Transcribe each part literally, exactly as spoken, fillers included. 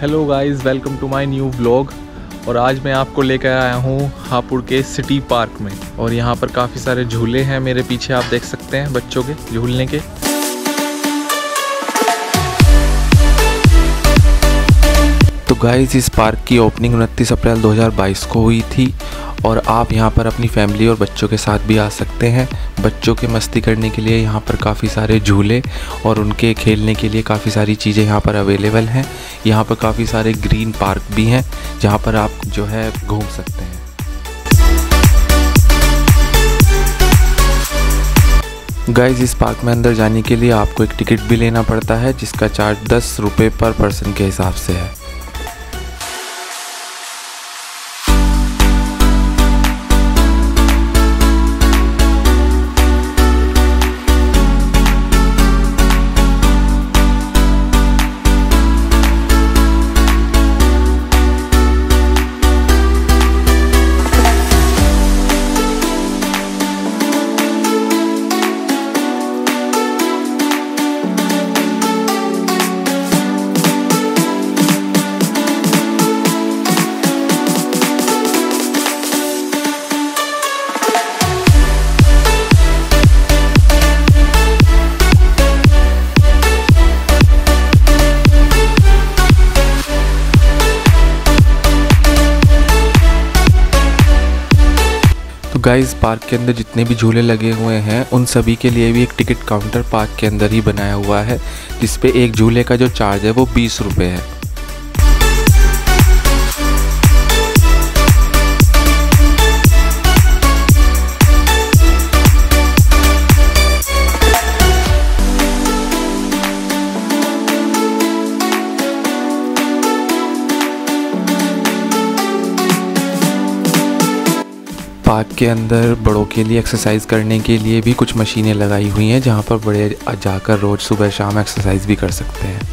Hello guys, welcome to my new vlog. और आज मैं आपको लेकर आया हूँ हापुड़ के सिटी पार्क में, और यहाँ पर काफ़ी सारे झूले हैं। मेरे पीछे आप देख सकते हैं बच्चों के झूलने के। तो गाइस, इस पार्क की ओपनिंग उनतीस अप्रैल दो हज़ार बाईस को हुई थी, और आप यहाँ पर अपनी फैमिली और बच्चों के साथ भी आ सकते हैं। बच्चों के मस्ती करने के लिए यहाँ पर काफ़ी सारे झूले और उनके खेलने के लिए काफ़ी सारी चीज़ें यहाँ पर अवेलेबल हैं। यहाँ पर काफ़ी सारे ग्रीन पार्क भी हैं जहाँ पर आप जो है घूम सकते हैं। गाइस, इस पार्क में अंदर जाने के लिए आपको एक टिकट भी लेना पड़ता है, जिसका चार्ज दस रुपये पर पर्सन के हिसाब से है। गाइस, पार्क के अंदर जितने भी झूले लगे हुए हैं उन सभी के लिए भी एक टिकट काउंटर पार्क के अंदर ही बनाया हुआ है, जिसपे एक झूले का जो चार्ज है वो बीस रुपये है। पार्क के अंदर बड़ों के लिए एक्सरसाइज करने के लिए भी कुछ मशीनें लगाई हुई हैं, जहां पर बड़े जाकर रोज़ सुबह शाम एक्सरसाइज भी कर सकते हैं।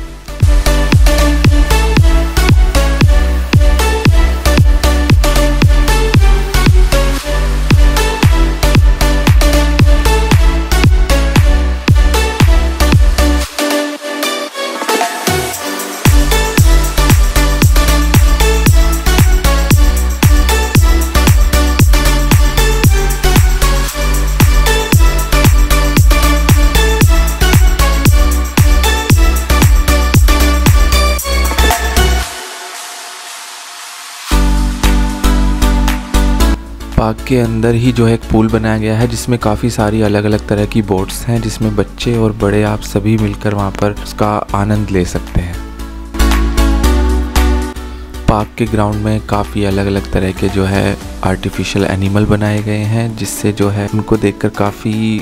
पार्क के अंदर ही जो है एक पूल बनाया गया है, जिसमें काफ़ी सारी अलग अलग तरह की बोट्स हैं, जिसमें बच्चे और बड़े आप सभी मिलकर वहाँ पर उसका आनंद ले सकते हैं। पार्क के ग्राउंड में काफ़ी अलग अलग तरह के जो है आर्टिफिशियल एनिमल बनाए गए हैं, जिससे जो है उनको देखकर काफ़ी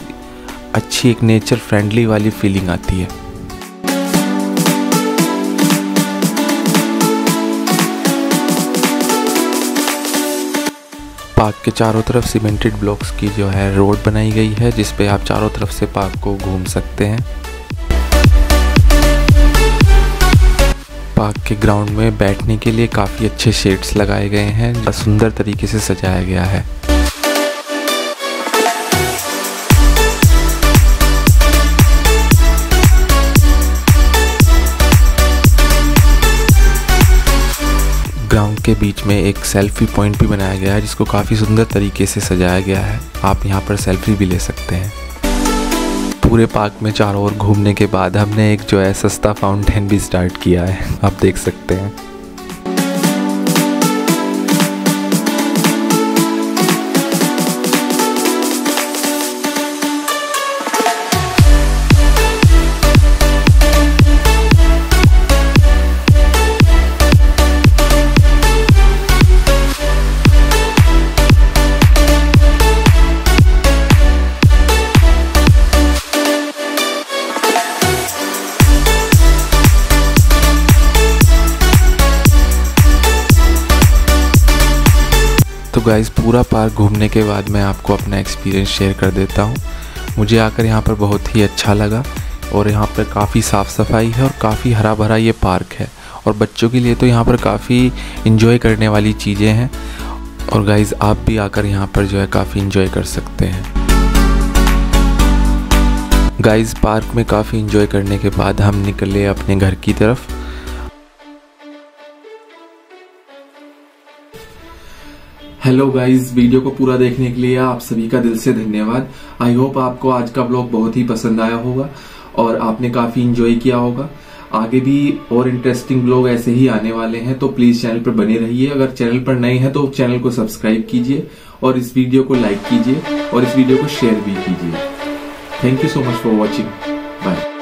अच्छी एक नेचर फ्रेंडली वाली फीलिंग आती है। पार्क के चारों तरफ सीमेंटेड ब्लॉक्स की जो है रोड बनाई गई है, जिस पे आप चारों तरफ से पार्क को घूम सकते हैं। पार्क के ग्राउंड में बैठने के लिए काफ़ी अच्छे शेड्स लगाए गए हैं, सुंदर तरीके से सजाया गया है। ग्राउंड के बीच में एक सेल्फी पॉइंट भी बनाया गया है, जिसको काफ़ी सुंदर तरीके से सजाया गया है। आप यहाँ पर सेल्फी भी ले सकते हैं। पूरे पार्क में चारों ओर घूमने के बाद हमने एक जो है सस्ता फाउंटेन भी स्टार्ट किया है, आप देख सकते हैं। तो गाइस, पूरा पार्क घूमने के बाद मैं आपको अपना एक्सपीरियंस शेयर कर देता हूँ। मुझे आकर यहाँ पर बहुत ही अच्छा लगा, और यहाँ पर काफ़ी साफ़ सफाई है और काफ़ी हरा भरा ये पार्क है, और बच्चों के लिए तो यहाँ पर काफ़ी इन्जॉय करने वाली चीज़ें हैं। और गाइस, आप भी आकर यहाँ पर जो है काफ़ी इन्जॉय कर सकते हैं। गाइस, पार्क में काफ़ी इन्जॉय करने के बाद हम निकले अपने घर की तरफ। हेलो गाइस, वीडियो को पूरा देखने के लिए आप सभी का दिल से धन्यवाद। आई होप आपको आज का ब्लॉग बहुत ही पसंद आया होगा और आपने काफी एंजॉय किया होगा। आगे भी और इंटरेस्टिंग ब्लॉग ऐसे ही आने वाले हैं, तो प्लीज चैनल पर बने रहिए। अगर चैनल पर नए हैं तो चैनल को सब्सक्राइब कीजिए और इस वीडियो को लाइक कीजिए और इस वीडियो को शेयर भी कीजिए। Thank you so much for watching. Bye.